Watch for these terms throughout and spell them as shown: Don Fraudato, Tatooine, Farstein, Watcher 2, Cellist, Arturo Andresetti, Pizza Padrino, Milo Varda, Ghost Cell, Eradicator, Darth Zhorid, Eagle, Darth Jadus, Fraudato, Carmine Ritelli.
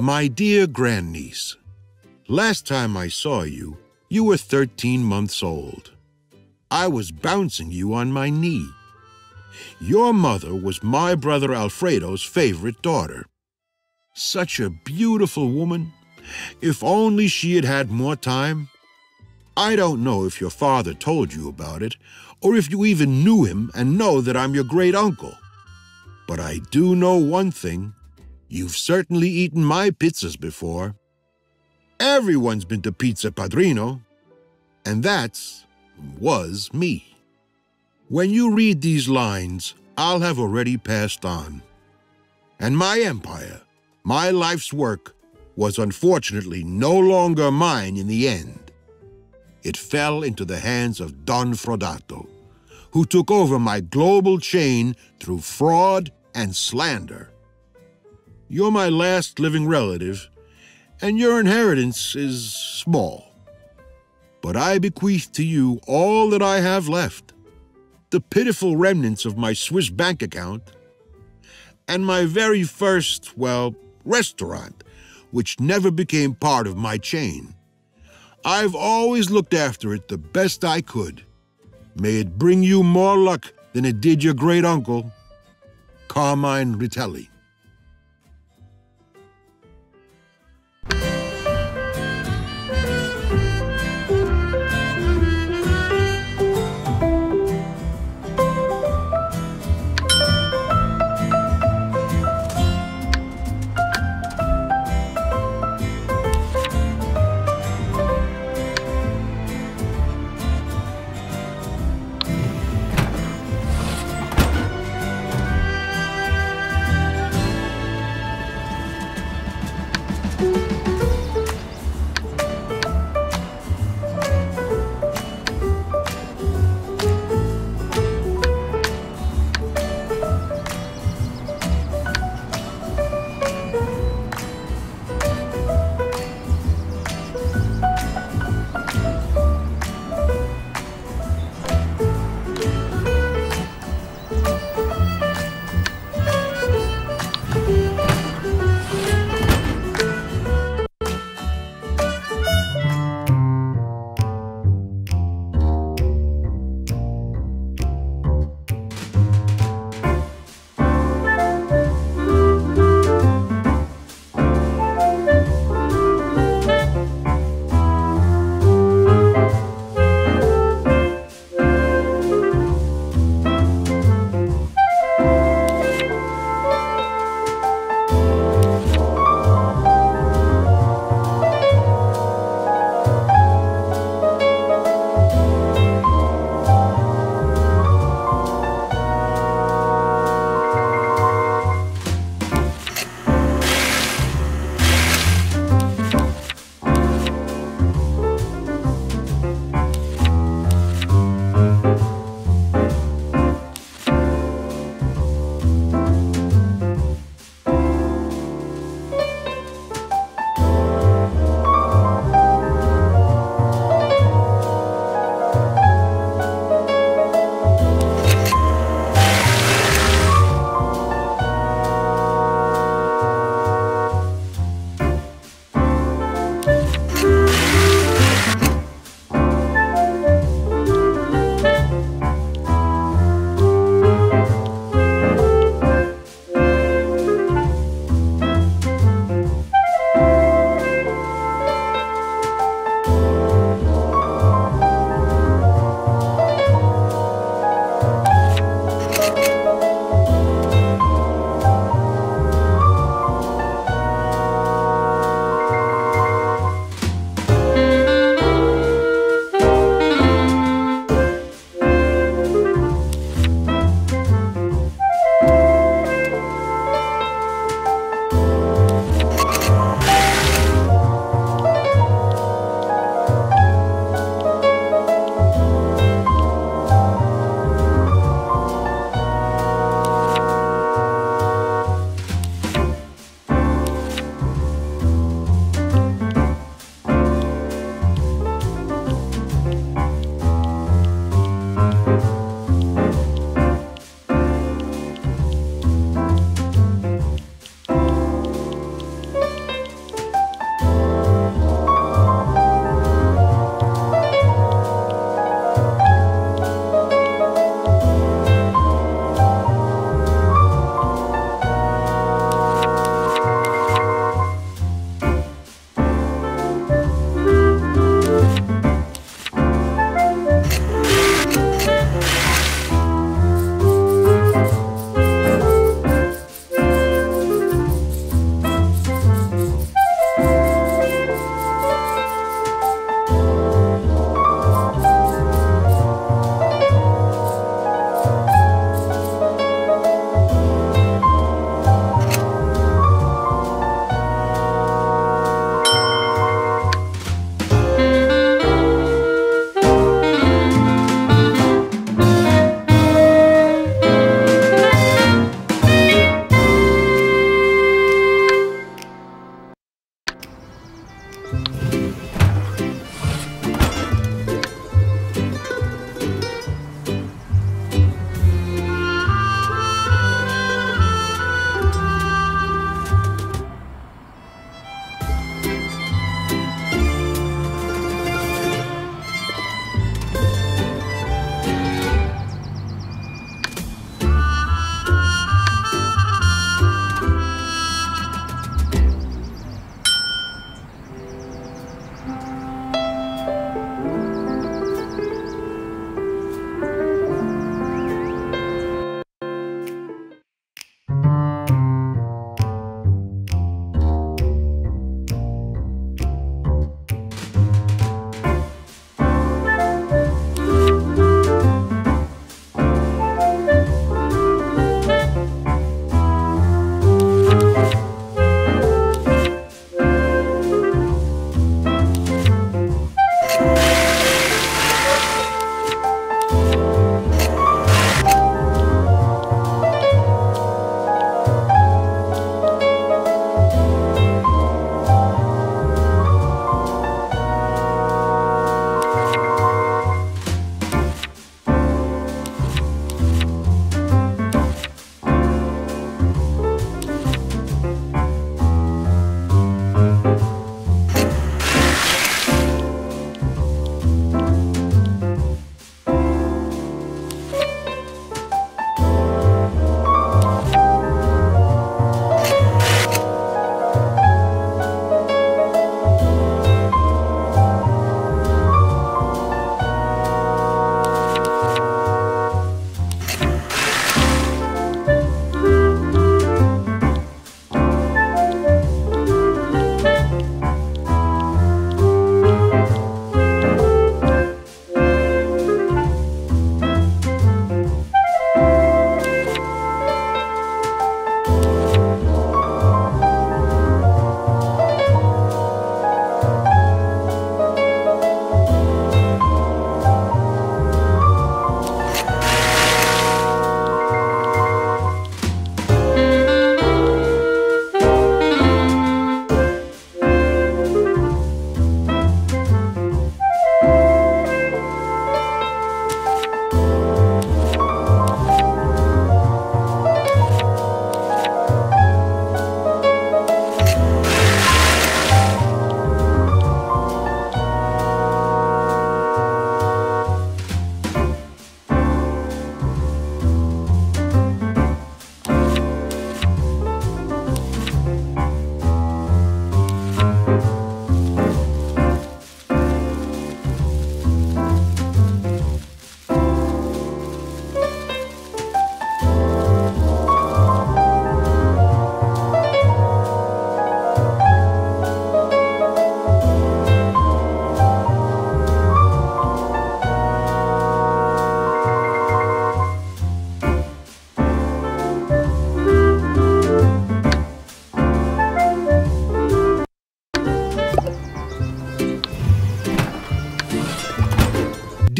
My dear grandniece, last time I saw you, you were 13 months old. I was bouncing you on my knee. Your mother was my brother Alfredo's favorite daughter. Such a beautiful woman. If only she had had more time. I don't know if your father told you about it, or if you even knew him and know that I'm your great uncle. But I do know one thing. You've certainly eaten my pizzas before. Everyone's been to Pizza Padrino, and was me. When you read these lines, I'll have already passed on. And my empire, my life's work, was unfortunately no longer mine in the end. It fell into the hands of Don Fraudato, who took over my global chain through fraud and slander. You're my last living relative, and your inheritance is small. But I bequeath to you all that I have left, the pitiful remnants of my Swiss bank account, and my very first, restaurant, which never became part of my chain. I've always looked after it the best I could. May it bring you more luck than it did your great uncle, Carmine Ritelli.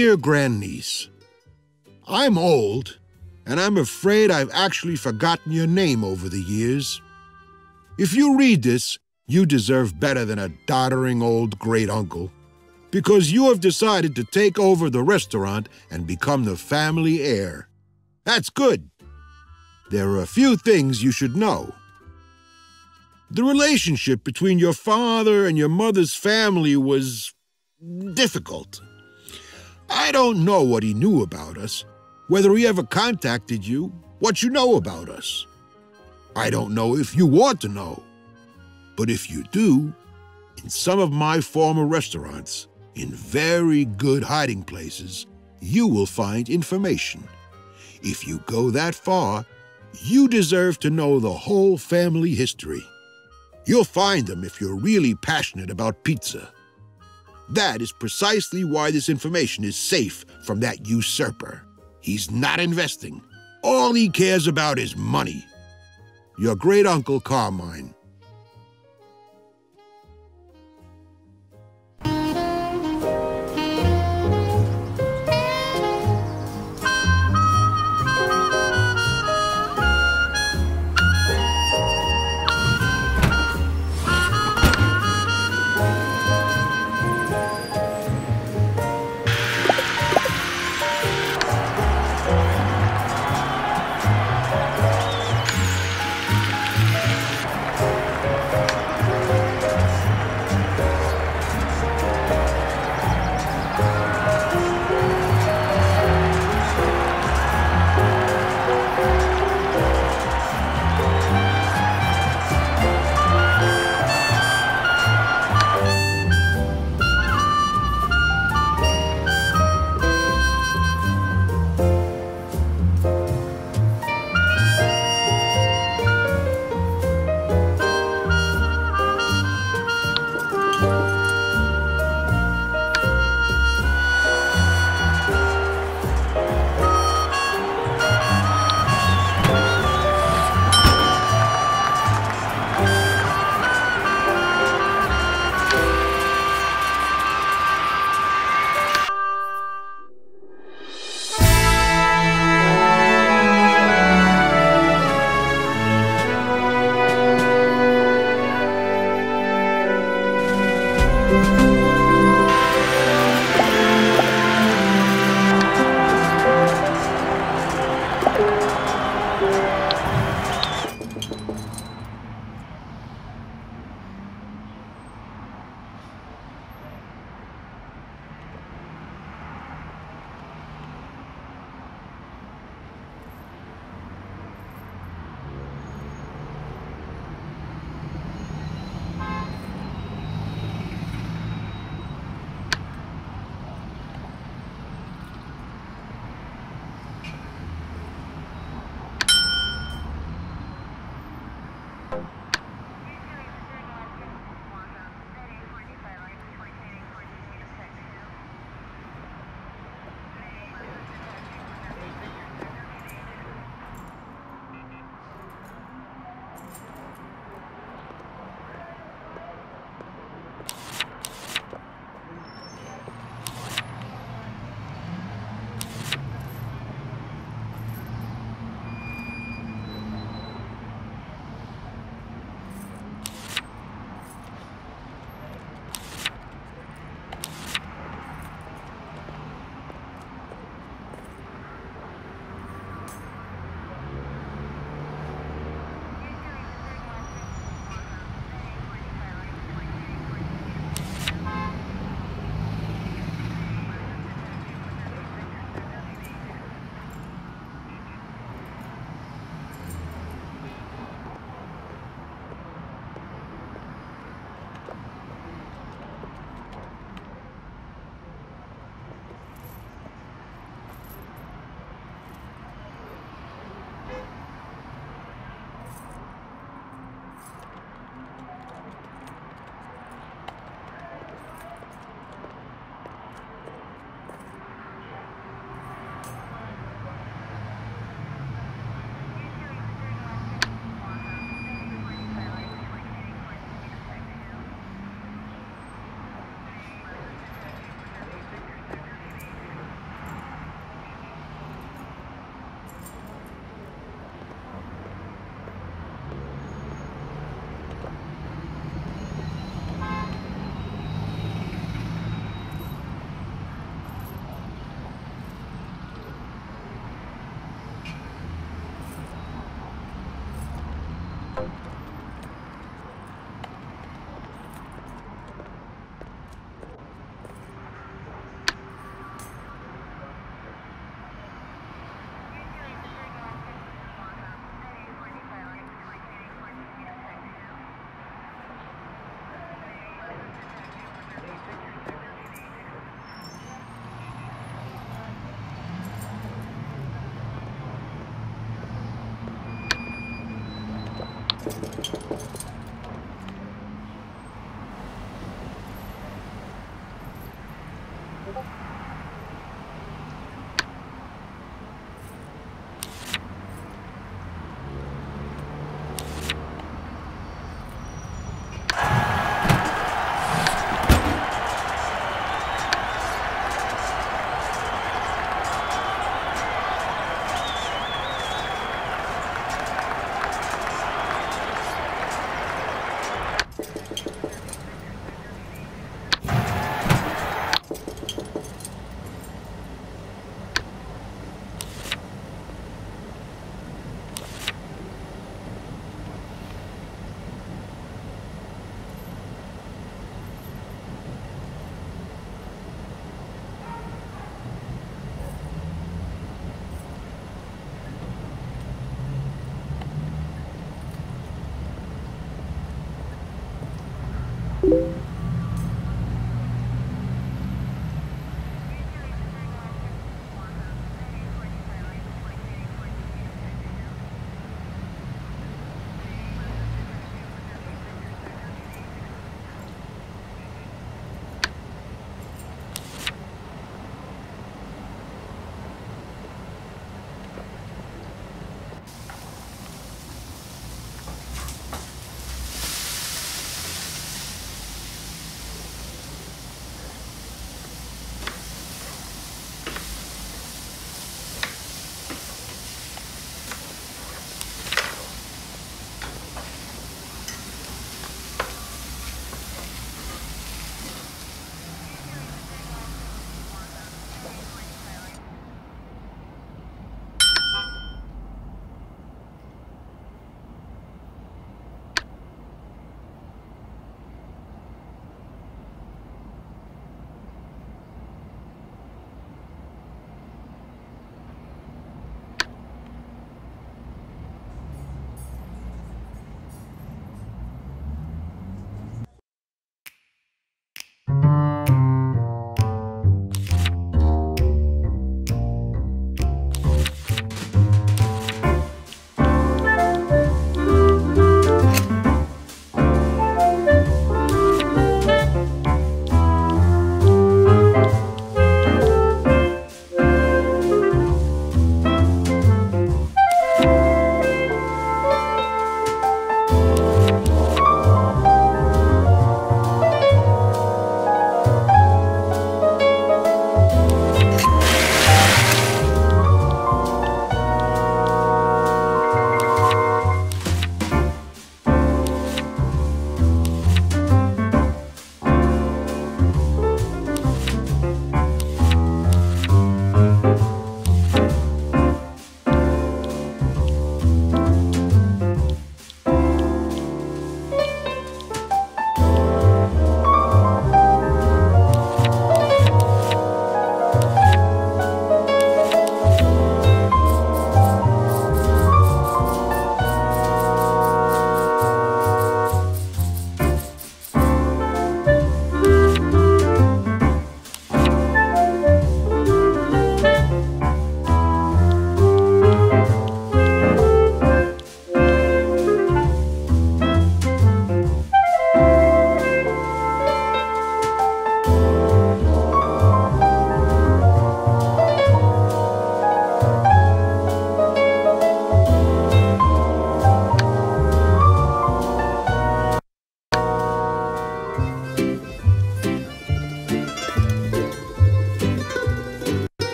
Dear grandniece, I'm old, and I'm afraid I've actually forgotten your name over the years. If you read this, you deserve better than a doddering old great-uncle, because you have decided to take over the restaurant and become the family heir. That's good. There are a few things you should know. The relationship between your father and your mother's family was difficult. I don't know what he knew about us, whether he ever contacted you, what you know about us. I don't know if you want to know, but if you do, in some of my former restaurants, in very good hiding places, you will find information. If you go that far, you deserve to know the whole family history. You'll find them if you're really passionate about pizza. That is precisely why this information is safe from that usurper. He's not investing. All he cares about is money. Your great-uncle Carmine.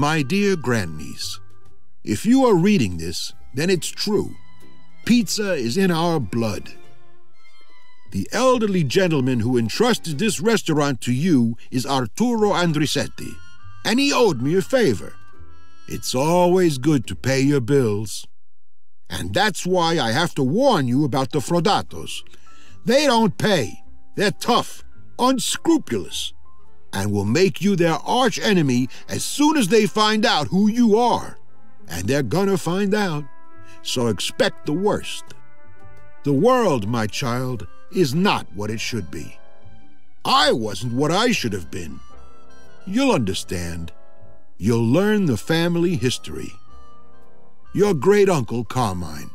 My dear grandniece, if you are reading this, then it's true. Pizza is in our blood. The elderly gentleman who entrusted this restaurant to you is Arturo Andresetti, and he owed me a favor. It's always good to pay your bills. And that's why I have to warn you about the Fraudatos. They don't pay. They're tough, unscrupulous, and will make you their archenemy as soon as they find out who you are. And they're gonna find out, so expect the worst. The world, my child, is not what it should be. I wasn't what I should have been. You'll understand. You'll learn the family history. Your great uncle Carmine.